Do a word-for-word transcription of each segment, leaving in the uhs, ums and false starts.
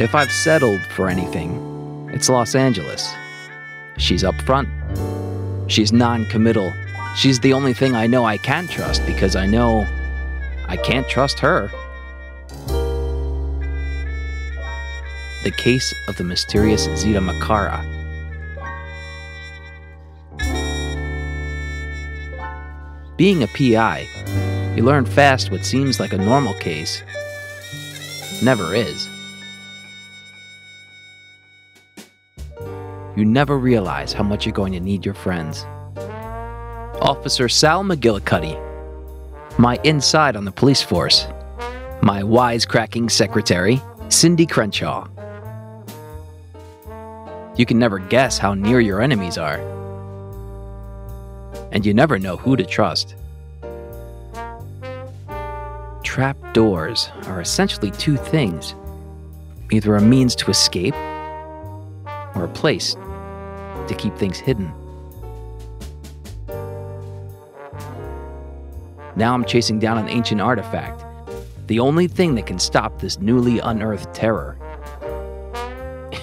If I've settled for anything, it's Los Angeles. She's upfront. She's non-committal. She's the only thing I know I can trust because I know I can't trust her. The Case of the Mysterious Zita Makara. Being a P I, you learn fast what seems like a normal case never is. You never realize how much you're going to need your friends. Officer Sal McGillicutty, my inside on the police force, my wisecracking secretary, Cindy Crenshaw. You can never guess how near your enemies are, and you never know who to trust. Trap doors are essentially two things, either a means to escape or a place to keep things hidden. Now I'm chasing down an ancient artifact, the only thing that can stop this newly unearthed terror.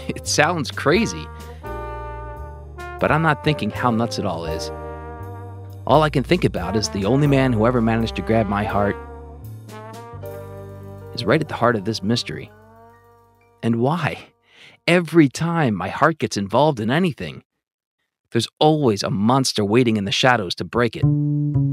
It sounds crazy, but I'm not thinking how nuts it all is. All I can think about is the only man who ever managed to grab my heart is right at the heart of this mystery. And why? Every time my heart gets involved in anything, there's always a monster waiting in the shadows to break it.